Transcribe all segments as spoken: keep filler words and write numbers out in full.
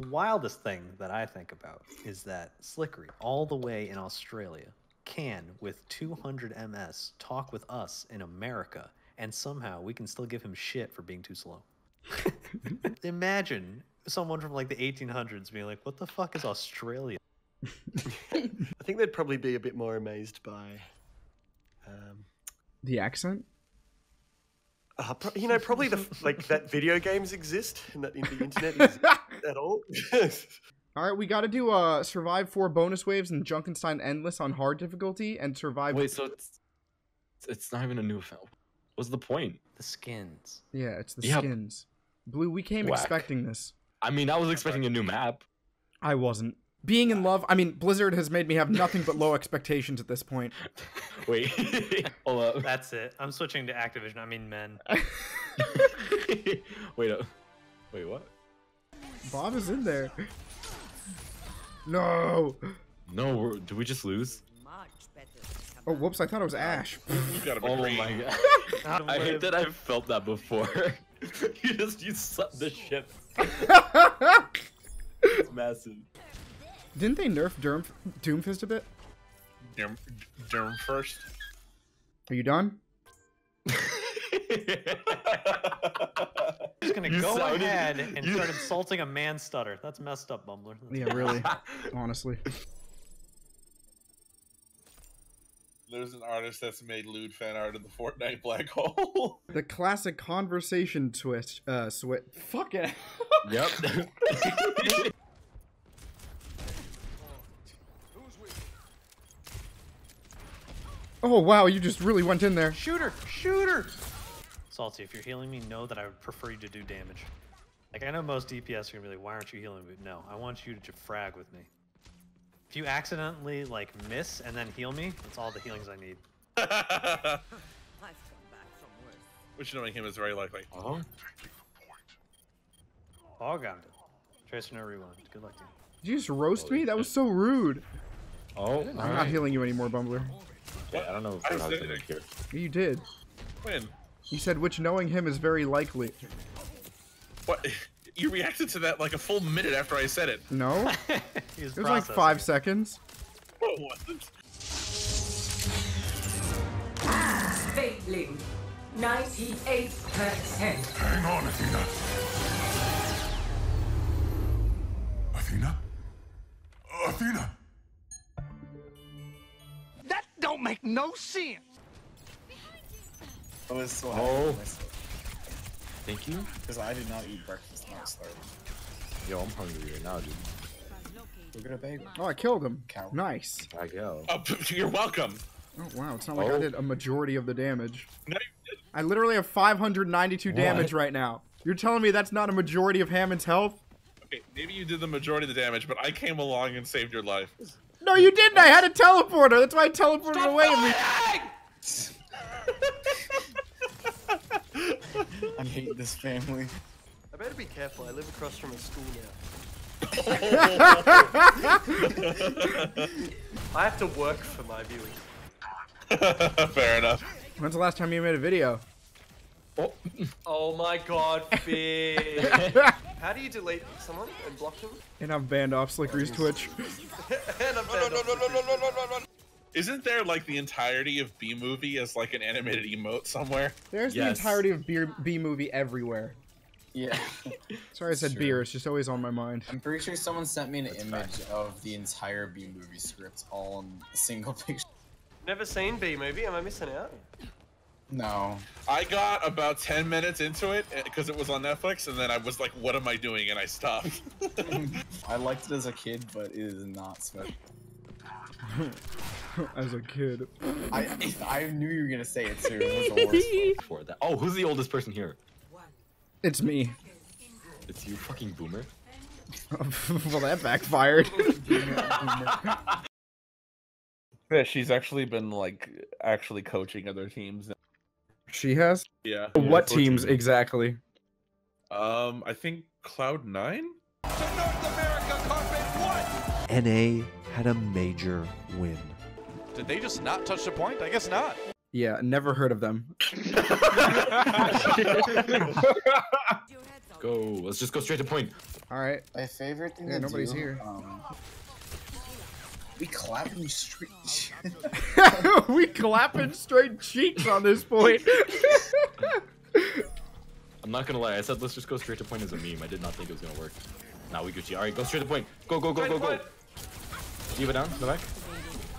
The wildest thing that I think about is that Slickery, all the way in Australia, can, with two hundred M S, talk with us in America, and somehow we can still give him shit for being too slow. Imagine someone from like the eighteen hundreds being like, what the fuck is Australia? I think they'd probably be a bit more amazed by... Um, the accent? Uh, pro you know, probably the like that video games exist and that in the internet is at all. All right, we got to do uh survive four bonus waves and Junkenstein endless on hard difficulty and survive. Wait, so it's it's not even a new film. What's the point? The skins. Yeah, it's the yeah. skins. Blue, we came Whack. expecting this. I mean, I was expecting a new map. I wasn't. Being in love, I mean, Blizzard has made me have nothing but low expectations at this point. Wait, hold up. That's it. I'm switching to Activision. I mean, men. Wait up. Wait, what? Bob is in there. No. No, we're, did we just lose? Oh, whoops! I thought it was Ashe. Oh my god! I hate that I felt that before. You just you sucked the ship. It's massive. Didn't they nerf Durm Doomfist a bit? Doom, Doom first. Are you done? Just gonna you go sounded, ahead and you... start insulting a man stutter. That's messed up, Bumbler. That's yeah, really. Honestly. There's an artist that's made lewd fan art of the Fortnite black hole. The classic conversation twist. Uh, switch. Fuck it. Yep. Oh wow, you just really went in there. Shooter! Shooter! Salty, if you're healing me, know that I would prefer you to do damage. Like, I know most D P S are gonna be like, why aren't you healing me? No, I want you to frag with me. If you accidentally, like, miss and then heal me, that's all the healings I need. I've come back from worse. Which knowing him is very likely. Oh? Oh god. Tracer, no rewind. Good luck to you. Did you just roast me? That was so rude. Oh, I'm not healing you anymore, Bumbler. Okay, I don't know if I did here. You did. When? You said, which knowing him is very likely. What? You reacted to that like a full minute after I said it. No. It was like five seconds. Well, it wasn't. Failing. ninety-eight percent. Hang on, Athena. Athena? Athena? Don't make no sense. I was so oh. Thank you. Because I did not eat breakfast last night. Yo, I'm hungry right now, dude. Look at a bagel. Oh, I killed him. Cow. Nice. I go. Oh, you're welcome. Oh wow, it's not like oh. I did a majority of the damage. No, you didn't. I literally have five hundred ninety-two what? damage right now. You're telling me that's not a majority of Hammond's health? Okay, maybe you did the majority of the damage, but I came along and saved your life. No, you didn't! I had a teleporter! That's why I teleported Stop away and we- I hate this family. I better be careful, I live across from a school now. I have to work for my viewing. Fair enough. When's the last time you made a video? Oh, oh my god, Finn! How do you delete someone and block them? And I'm banned off Slickery's Twitch. Isn't there like the entirety of B movie as like an animated emote somewhere? There's yes. the entirety of B, B movie everywhere. Yeah. Sorry, I said sure. beer. It's just always on my mind. I'm pretty sure someone sent me an That's image fine. of the entire B movie script all in a single picture. Never seen B movie. Am I missing out? No. I got about ten minutes into it because it was on Netflix, and then I was like, what am I doing? And I stopped. I liked it as a kid, but it is not special. As a kid. I I knew you were going to say it, too. It was the worst for that. Oh, who's the oldest person here? It's me. It's you, fucking boomer. Well, that backfired. Yeah, she's actually been, like, actually coaching other teams now. She has? Yeah. What yeah, teams exactly? Um, I think Cloud nine? To North America, Carpet one! N A had a major win. Did they just not touch the point? I guess not. Yeah, never heard of them. go. Let's just go straight to point. All right. My favorite thing. Yeah, to nobody's do, here. Um, we clapping straight. We clapping straight cheeks on this point. I'm not gonna lie. I said let's just go straight to point as a meme. I did not think it was gonna work. Now nah, we Gucci. All right, go straight to point. Go go go go go. Diva down in the back.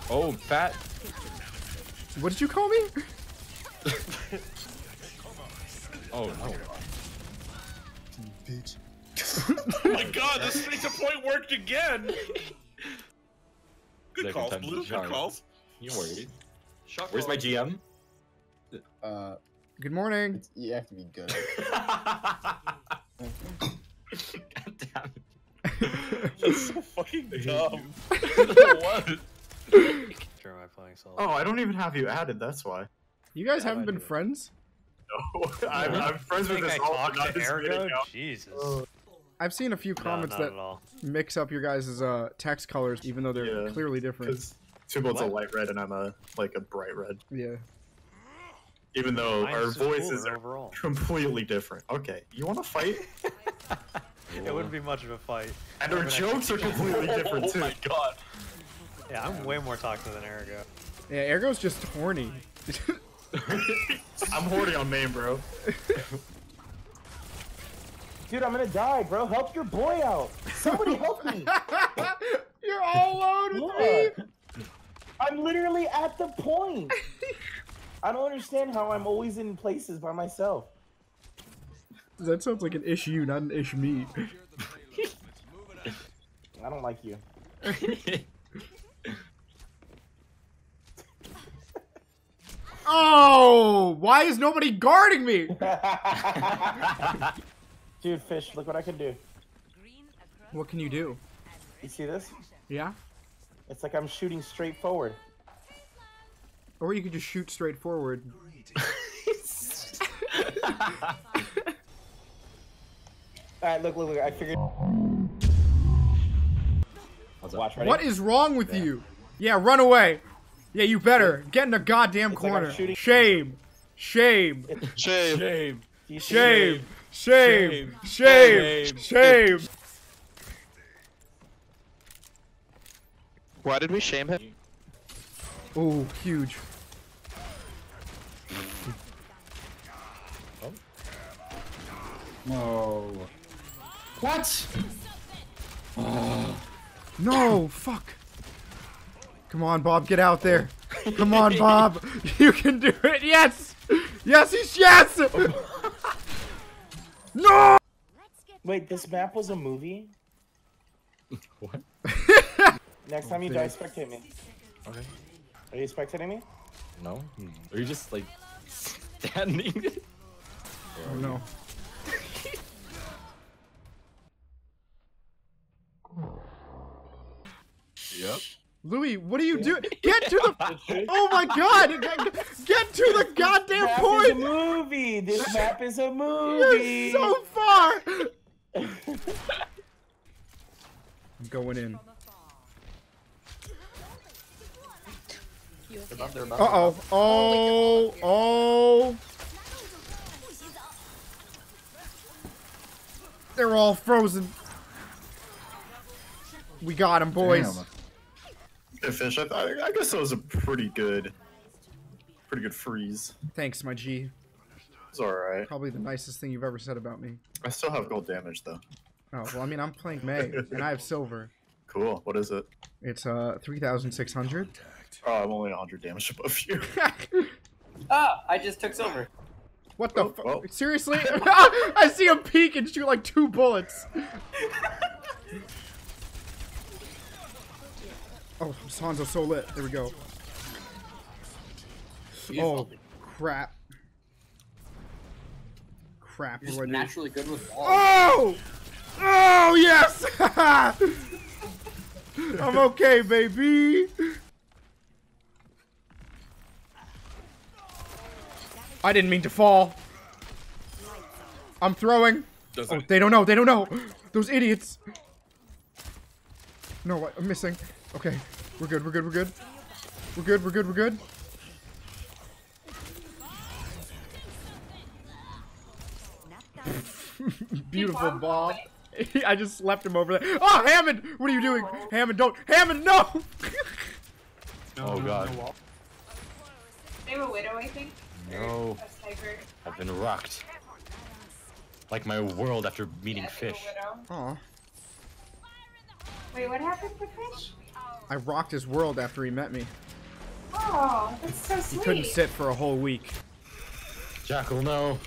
Oh, fat. What did you call me? Oh no. Bitch. Oh my god, this straight to point worked again. Good calls, Blue. Good calls. You worried? Where's my G M? Uh. Good morning. It's, you have to be good. God damn it. That's so fucking dumb. What? Oh, I don't even have you added. That's why. You guys yeah, haven't I been friends. No, I'm, I'm friends with this all. Jesus. Uh, I've seen a few comments no, that mix up your guys' uh, text colors, even though they're yeah, clearly different. Tubal's a light red, and I'm a like a bright red. Yeah. Even though Mine's our so voices cool, are overall. completely different. Okay, you want to fight? It wouldn't be much of a fight. And our jokes are completely different too. Oh my god. Yeah, I'm way more toxic than Ergo. Yeah, Ergo's just horny. I'm horny on main, bro. Dude, I'm gonna die, bro. Help your boy out. Somebody help me. You're all alone with yeah. me. I'm literally at the point. I don't understand how I'm always in places by myself. That sounds like an ish you, not an ish me. I don't like you. Oh, why is nobody guarding me? Dude, Fish, look what I can do. What can you do? You see this? Yeah. It's like I'm shooting straight forward. Or you could just shoot straight forward. Alright, look, look, look, I figured... Watch, ready? What is wrong with yeah. you? Yeah, run away. Yeah, you better. Get in the goddamn it's corner. Like Shame. Shame. Shame. Shame. Shame. Shame. Shame. Shame. Why did we shame him? Oh, huge. Oh. No. What? Oh. No, fuck. Come on, Bob, get out there. Come on, Bob. You can do it. Yes. Yes, he's yes. No. Wait, this map was a movie? What? Next time you die, spectate me. Okay. Are you spectating me? No. Are you just like standing? Oh no. Yep. Louis, what are you yeah. doing? Get to the! Oh my god! Get to the goddamn this map point! This is a movie. This map is a movie. You're so far. I'm going in. Uh-oh. Oh, oh. They're all frozen. We got him, boys. Damn. Fish, I, I, I guess that was a pretty good, pretty good freeze. Thanks, my G. It's all right. Probably the nicest thing you've ever said about me. I still have gold damage, though. Oh, well, I mean, I'm playing Mei, and I have silver. Cool. What is it? It's uh three thousand six hundred. Oh, I'm only one hundred damage above you. Ah, I just took silver. What the oh, fuck? Oh. Seriously? I see him peek and shoot like two bullets. Oh, Sanzo's so lit. There we go. Oh, crap. Crap. You're just naturally good with balls. Oh! Oh, yes! I'm okay, baby. I didn't mean to fall. I'm throwing. Oh, they don't know. They don't know. Those idiots. No, I'm missing. Okay. We're good. We're good. We're good. We're good. We're good. We're good. Beautiful ball. I just left him over there. Oh, Hammond! What are you doing? Oh. Hammond, don't! Hammond, no! Oh, God. They were Widow, I think. No. I've been rocked. Like my world after meeting yeah, Fish. Oh. Wait, what happened to Fish? I rocked his world after he met me. Oh, that's so sweet. He couldn't sit for a whole week. Jackal, no.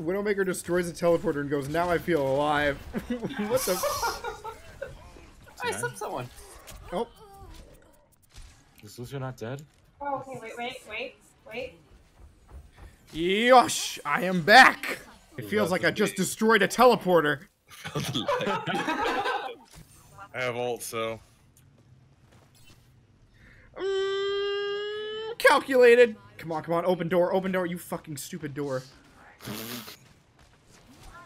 Widowmaker destroys a teleporter and goes, now I feel alive. What the? I slipped someone. Oh. Is Lucio not dead? Oh, okay, wait, wait, wait, wait. Yosh, I am back. It feels like I just destroyed a teleporter. I have ult, so. Mm, calculated. Come on, come on, open door, open door, you fucking stupid door.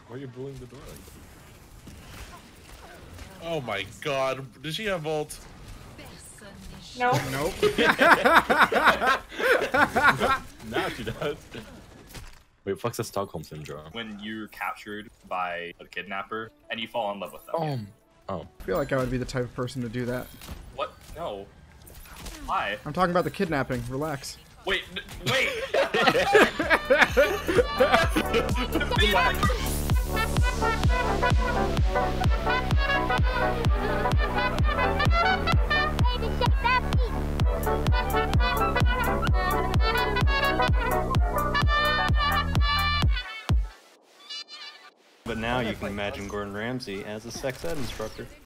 Why are you blowing the door like that? Oh my god, does she have ult? No. Nope. Now she does. Wait, fuck's the Stockholm Syndrome? When you're captured by a kidnapper and you fall in love with them. Oh. Oh. I feel like I would be the type of person to do that. What? No. Why? I'm talking about the kidnapping. Relax. Wait, wait! But now you can imagine Gordon Ramsay as a sex ed instructor.